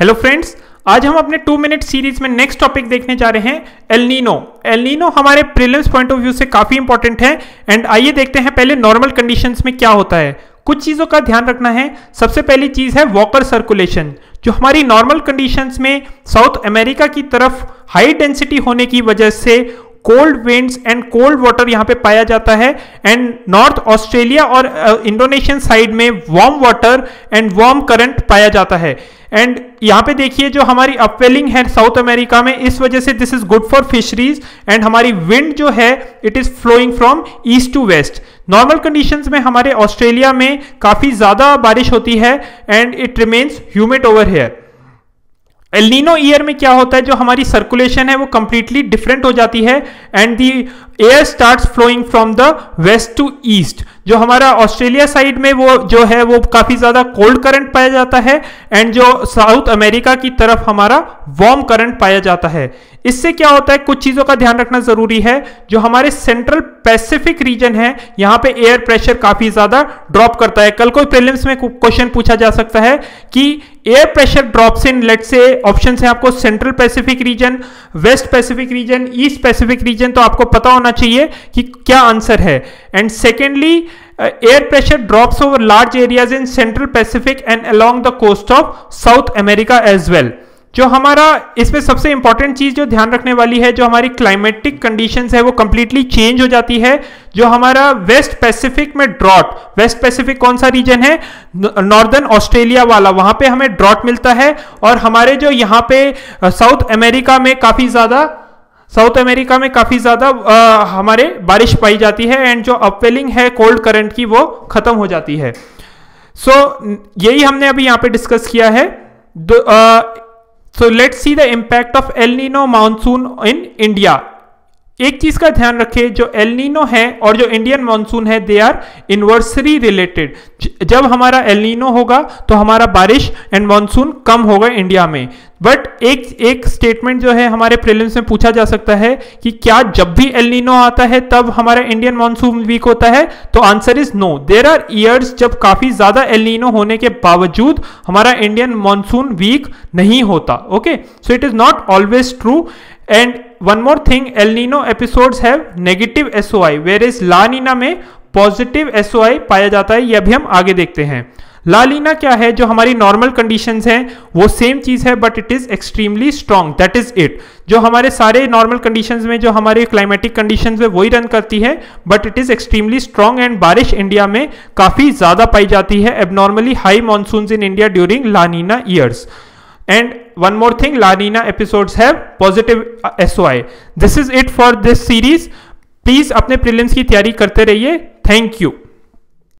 Hello friends, आज हम अपने 2 मिनट सीरीज में नेक्स्ट टॉपिक देखने जा रहे हैं एल नीनो। एल नीनो हमारे प्रीलिम्स पॉइंट ऑफ व्यू से काफी इंपॉर्टेंट है। एंड आइए देखते हैं पहले नॉर्मल कंडीशंस में क्या होता है। कुछ चीजों का ध्यान रखना है। सबसे पहली चीज है वॉकर सर्कुलेशन, जो हमारी नॉर्मल कंडीशंस में साउथ अमेरिका की तरफ हाई डेंसिटी होने की वजह से cold winds and cold water यहाँ पे पाया जाता है। एंड नॉर्थ ऑस्ट्रेलिया और इंडोनेशियन साइड में warm water and warm current पाया जाता है। एंड यहाँ पे देखिए जो हमारी अपवेलिंग है साउथ अमेरिका में, इस वजह से this is good for fisheries. And हमारी विंड जो है it is flowing from east to west. Normal conditions में हमारे ऑस्ट्रेलिया में काफी ज्यादा बारिश होती है and it remains humid over here. El Nino year में क्या होता है, जो हमारी सर्कुलेशन है वो कंप्लीटली डिफरेंट हो जाती है and the air starts flowing from the west to east. जो हमारा ऑस्ट्रेलिया साइड में वो जो है वो काफी ज्यादा कोल्ड करंट पाया जाता है एंड जो साउथ अमेरिका की तरफ हमारा वार्म करंट पाया जाता है। इससे क्या होता है, कुछ चीजों का ध्यान रखना जरूरी है। जो हमारे सेंट्रल पैसिफिक रीजन है, यहाँ पे एयर प्रेशर काफी ज्यादा ड्रॉप करता है। कल कोई प्रीलिम्स में क्वेश्चन पूछा जा सकता है कि air pressure drops in late से, ऑप्शन है आपको central Pacific region, west Pacific region, east Pacific region, तो आपको पता होना चाहिए कि क्या आंसर है। And secondly, air pressure drops over large areas in central Pacific and along the coast of South America as well. जो हमारा इसमें सबसे इंपॉर्टेंट चीज जो ध्यान रखने वाली है, जो हमारी क्लाइमेटिक कंडीशंस है वो कंप्लीटली चेंज हो जाती है। जो हमारा वेस्ट पैसिफिक में ड्रॉट, वेस्ट पैसिफिक कौन सा रीजन है, नॉर्दर्न ऑस्ट्रेलिया वाला, वहां पे हमें ड्रॉट मिलता है। और हमारे जो यहाँ पे साउथ अमेरिका में काफी ज्यादा हमारे बारिश पाई जाती है एंड जो अपवेलिंग है कोल्ड करंट की वो खत्म हो जाती है। सो यही हमने अभी यहाँ पे डिस्कस किया है। So let's see the impact of El Nino monsoon in India. एक चीज का ध्यान रखें, जो एल नीनो है और जो इंडियन मानसून है दे आर इनवर्सली रिलेटेड। जब हमारा एल नीनो होगा तो हमारा बारिश एंड मानसून कम होगा इंडिया में। बट एक स्टेटमेंट जो है हमारे प्रीलिम्स में पूछा जा सकता है कि क्या जब भी एल नीनो आता है तब हमारा इंडियन मानसून वीक होता है, तो answer is no. There are years जब काफी ज्यादा एल नीनो होने के बावजूद हमारा इंडियन मानसून वीक नहीं होता। Okay, so it is not always true. And one more thing, El Nino episodes have negative SOI, where is La Nina में पॉजिटिव एसओआई पाया जाता है। यह भी हम आगे देखते हैं। ला नीना क्या है, जो हमारी नॉर्मल कंडीशंस हैं वो सेम चीज है, but it is extremely strong, that is it. जो हमारे सारे नॉर्मल कंडीशंस में, जो हमारे क्लाइमेटिक कंडीशंस में वही रन करती है, but it is extremely strong. And बारिश इंडिया में काफी ज्यादा पाई जाती है, abnormally high monsoons in India during La Nina years. And one more thing, La Nina episodes have positive SOI. This is it for this series. Please अपने prelims की तैयारी करते रहिए. Thank you.